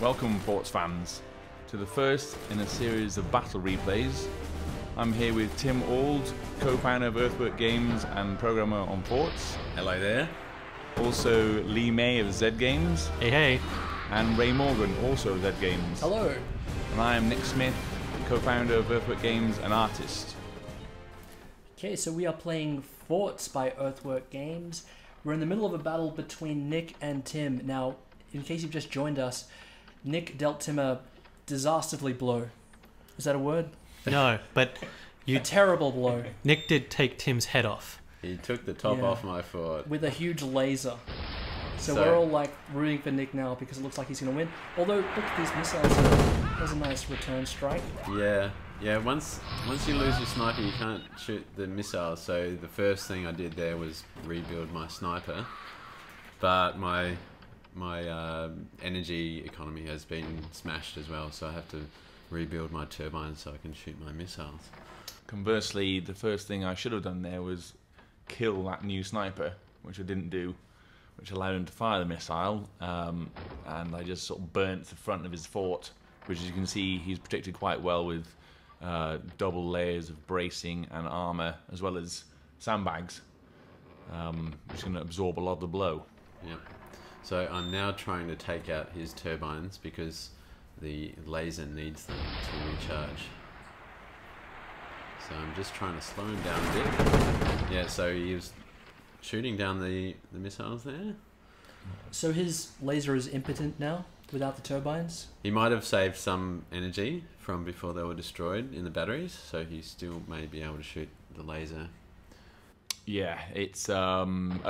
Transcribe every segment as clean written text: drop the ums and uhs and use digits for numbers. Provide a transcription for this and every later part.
Welcome, Forts fans, to the first in a series of battle replays. I'm here with Tim Auld, co-founder of Earthwork Games and programmer on Forts. Hello there. Also Lee May of Zed Games. Hey, hey. And Ray Morgan, also of Zed Games. Hello. And I'm Nick Smith, co-founder of Earthwork Games and artist. Okay, so we are playing Forts by Earthwork Games. We're in the middle of a battle between Nick and Tim. Now, in case you've just joined us, Nick dealt Tim a disastrously blow. Is that a word? No, but a terrible blow. Nick did take Tim's head off. He took the top off my fort with a huge laser. So we're all like rooting for Nick now because it looks like he's going to win. Although look at these missiles. There's a nice return strike. Yeah, yeah. Once you lose your sniper, you can't shoot the missiles. So the first thing I did there was rebuild my sniper, but my energy economy has been smashed as well, so I have to rebuild my turbines so I can shoot my missiles. Conversely, the first thing I should have done there was kill that new sniper, which I didn't do, which allowed him to fire the missile, and I just sort of burnt the front of his fort, which, as you can see, he's protected quite well with double layers of bracing and armour, as well as sandbags, which is going to absorb a lot of the blow. Yep. So I'm now trying to take out his turbines because the laser needs them to recharge. So I'm just trying to slow him down a bit. Yeah, so he was shooting down the missiles there. So his laser is impotent now without the turbines? He might have saved some energy from before they were destroyed in the batteries, so he still may be able to shoot the laser. Yeah, it's at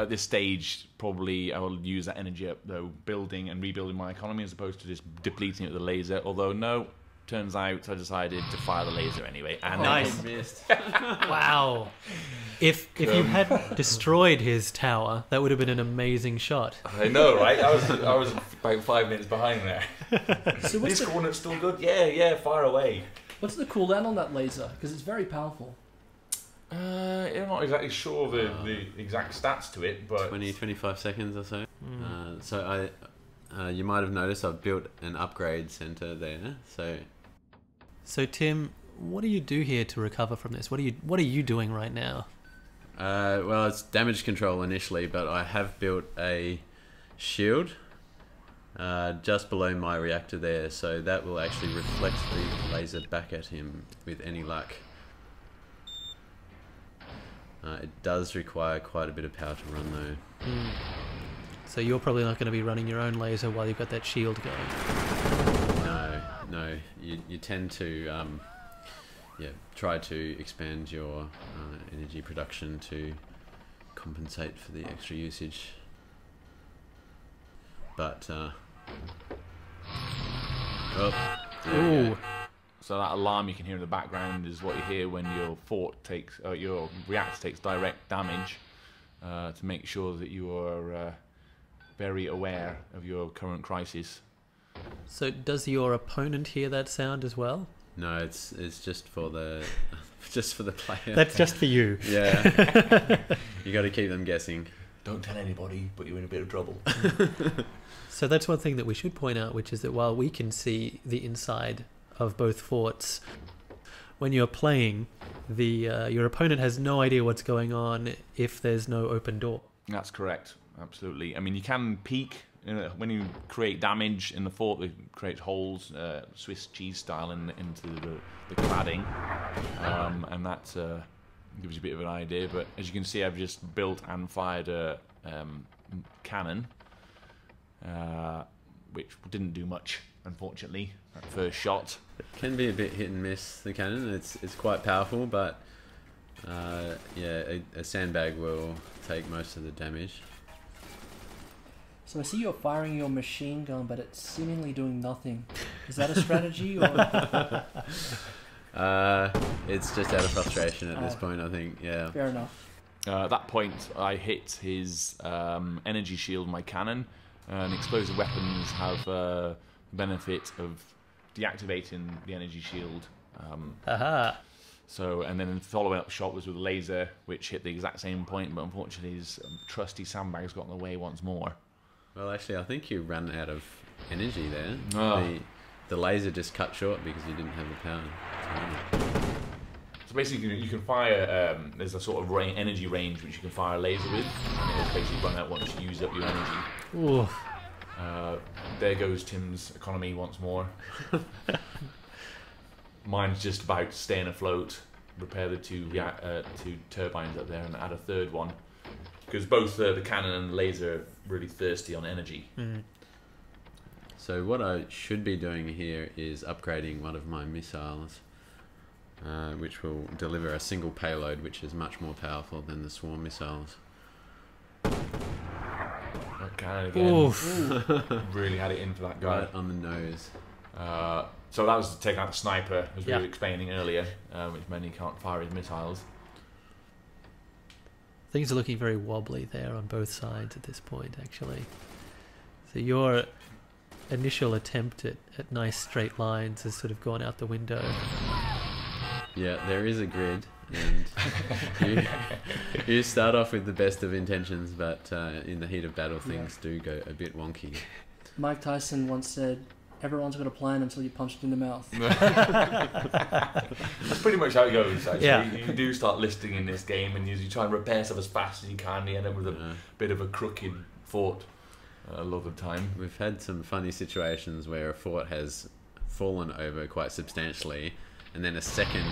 this stage probably I will use that energy up though, building and rebuilding my economy as opposed to just depleting it with the laser. Although no, turns out I decided to fire the laser anyway. And nice. Missed. Wow. If you had destroyed his tower, that would have been an amazing shot. I know, right? I was about 5 minutes behind there. So what's this corner's still good? Yeah, yeah. Fire away. What's the cooldown on that laser? Because it's very powerful. I'm not exactly sure the exact stats to it, but 25 seconds or so. Mm. So you might have noticed I've built an upgrade center there. So Tim, what do you do here to recover from this? What are you doing right now? Well, it's damage control initially, but I have built a shield just below my reactor there, so that will actually reflect the laser back at him with any luck. It does require quite a bit of power to run though. Mm. So you're probably not going to be running your own laser while you've got that shield going? No. You tend to try to expand your energy production to compensate for the extra usage. But... So that alarm you can hear in the background is what you hear when your fort takes, or your reactor takes direct damage, to make sure that you are very aware of your current crisis. So does your opponent hear that sound as well? No, it's just for the player. That's just for you. Yeah, you got to keep them guessing. Don't tell anybody, but you're in a bit of trouble. So that's one thing that we should point out, which is that while we can see the inside of both forts, when you're playing, your opponent has no idea what's going on if there's no open door. That's correct, absolutely. I mean, you can peek when you create damage in the fort. They create holes, Swiss cheese style, into the cladding, and that gives you a bit of an idea. But as you can see, I've just built and fired a cannon, which didn't do much, unfortunately. That first shot. It can be a bit hit and miss, the cannon. It's quite powerful, but a sandbag will take most of the damage. So I see you're firing your machine gun, but it's seemingly doing nothing. Is that a strategy? Or? It's just out of frustration at this point, I think. Yeah. Fair enough. At that point, I hit his energy shield, my cannon, and explosive weapons have the benefit of deactivating the energy shield. So, and then the follow-up shot was with a laser, which hit the exact same point, but unfortunately his trusty sandbags got in the way once more. Well, actually, I think you ran out of energy there. Oh. The laser just cut short because you didn't have the power. So basically, you can fire. There's a sort of energy range which you can fire a laser with, and it'll basically run out once you use up your energy. There goes Tim's economy once more. Mine's just about staying afloat. Repair the two turbines up there and add a third one, because both the cannon and the laser are really thirsty on energy. Mm. So what I should be doing here is upgrading one of my missiles, which will deliver a single payload, which is much more powerful than the swarm missiles. That cannon again. Really had it in for that guy. Right on the nose. So that was to take out the sniper, as we were explaining earlier, which meant he can't fire his missiles. Things are looking very wobbly there on both sides at this point, actually. So your initial attempt at nice straight lines has sort of gone out the window. Yeah, there is a grid, and you start off with the best of intentions, but in the heat of battle, things do go a bit wonky. Mike Tyson once said, "Everyone's got a plan until you punch it in the mouth." That's pretty much how it goes, actually. Yeah. You do start listing in this game, and you try and repair stuff as fast as you can, and you end up with a bit of a crooked fort a lot of the time. We've had some funny situations where a fort has fallen over quite substantially, and then a second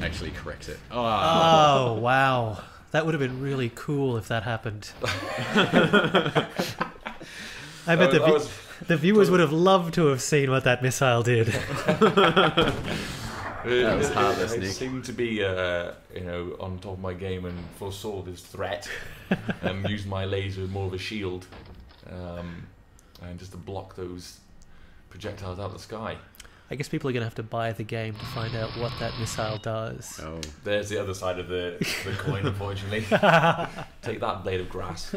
actually corrects it. Oh, wow. That would have been really cool if that happened. I bet the viewers would have loved to have seen what that missile did. That was heartless, Nick. I seemed to be, you know, on top of my game and foresaw this threat and used my laser as more of a shield and just to block those projectiles out of the sky. I guess people are going to have to buy the game to find out what that missile does. Oh, there's the other side of the coin, unfortunately. Take that, blade of grass.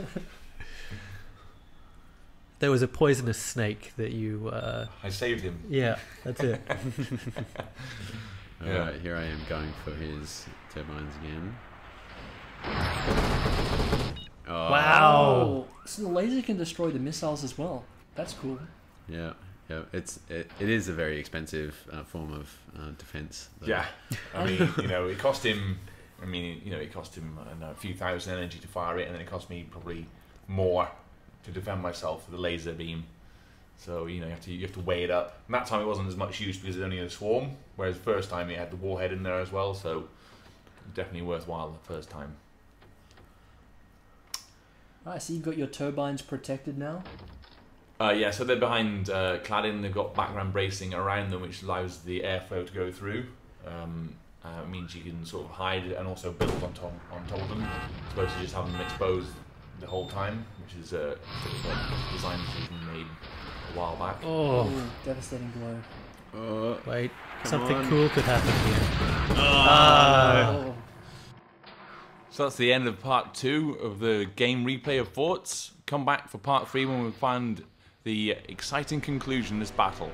There was a poisonous snake that you... I saved him. Yeah, that's it. Alright, here I am going for his turbines again. Oh. Wow! So the laser can destroy the missiles as well. That's cool. Yeah, yeah. It is a very expensive form of defense. Though. Yeah, I mean, you know, it cost him... I mean, you know, it cost him, I don't know, a few thousand energy to fire it, and then it cost me probably more to defend myself with the laser beam. So, you know, you have to weigh it up. And that time it wasn't as much use because it only had a swarm, whereas the first time it had the warhead in there as well, so definitely worthwhile the first time. All right, so you've got your turbines protected now? Yeah, so they're behind cladding. They've got background bracing around them, which allows the airflow to go through. It means you can sort of hide and also build on top of them, as opposed to just having them exposed the whole time, which is a design decision made a while back. Oh, devastating blow. Wait, something cool could happen here. Oh. So that's the end of part 2 of the game replay of Forts. Come back for part 3 when we find the exciting conclusion of this battle.